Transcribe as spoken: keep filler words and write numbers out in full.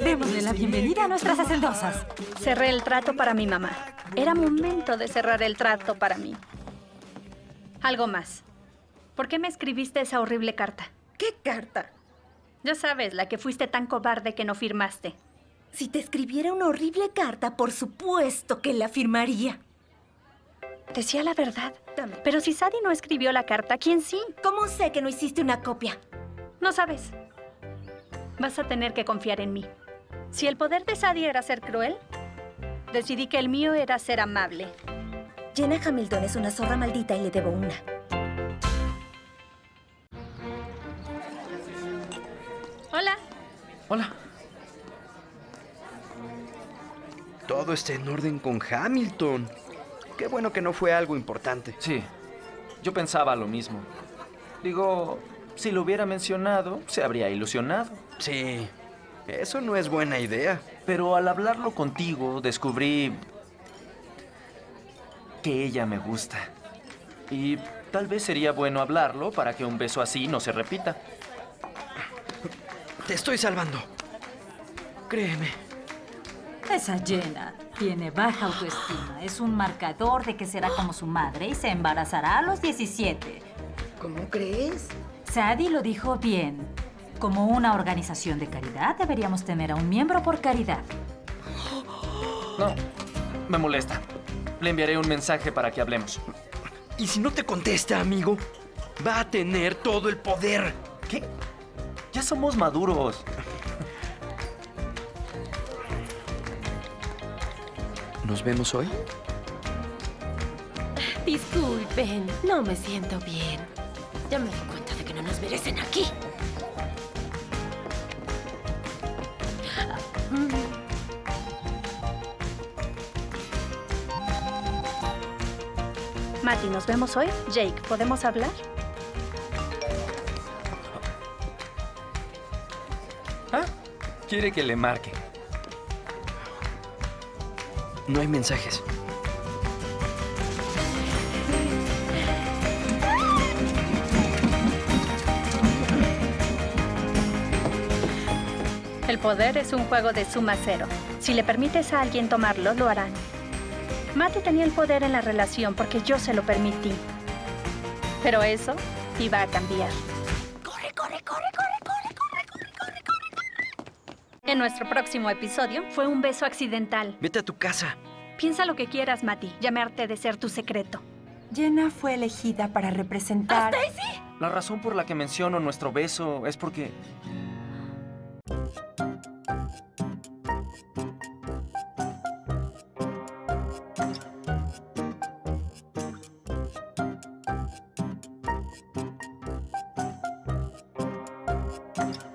Démosle la bienvenida a nuestras hacendosas. Cerré el trato para mi mamá. Era momento de cerrar el trato para mí. Algo más. ¿Por qué me escribiste esa horrible carta? ¿Qué carta? Ya sabes, la que fuiste tan cobarde que no firmaste. Si te escribiera una horrible carta, por supuesto que la firmaría. Decía la verdad. Dame. Pero si Sadie no escribió la carta, ¿quién sí? ¿Cómo sé que no hiciste una copia? No sabes. Vas a tener que confiar en mí. Si el poder de Sadie era ser cruel, decidí que el mío era ser amable. Jenna Hamilton es una zorra maldita y le debo una. Hola. Hola. Todo está en orden con Hamilton. Qué bueno que no fue algo importante. Sí, yo pensaba lo mismo. Digo, si lo hubiera mencionado, se habría ilusionado. Sí, eso no es buena idea. Pero al hablarlo contigo, descubrí que ella me gusta. Y tal vez sería bueno hablarlo para que un beso así no se repita. Te estoy salvando. Créeme. Esa Jenna tiene baja autoestima. Es un marcador de que será como su madre y se embarazará a los diecisiete. ¿Cómo crees? Sadie lo dijo bien. Como una organización de caridad, deberíamos tener a un miembro por caridad. No, me molesta. Le enviaré un mensaje para que hablemos. Y si no te contesta, amigo, va a tener todo el poder. ¿Qué? Ya somos maduros. ¿Nos vemos hoy? Disculpen, no me siento bien. Ya me di cuenta de que no nos merecen aquí. Matty, ¿nos vemos hoy? Jake, ¿podemos hablar? Ah, quiere que le marque. No hay mensajes. El poder es un juego de suma cero. Si le permites a alguien tomarlo, lo harán. Matty tenía el poder en la relación porque yo se lo permití. Pero eso iba a cambiar. ¡Corre, corre, corre, corre, corre, corre, corre, corre, corre! En nuestro próximo episodio fue un beso accidental. Vete a tu casa. Piensa lo que quieras, Matty. Ya me harté de ser tu secreto. Jenna fue elegida para representar... ¡A Stacy! La razón por la que menciono nuestro beso es porque... Thank you.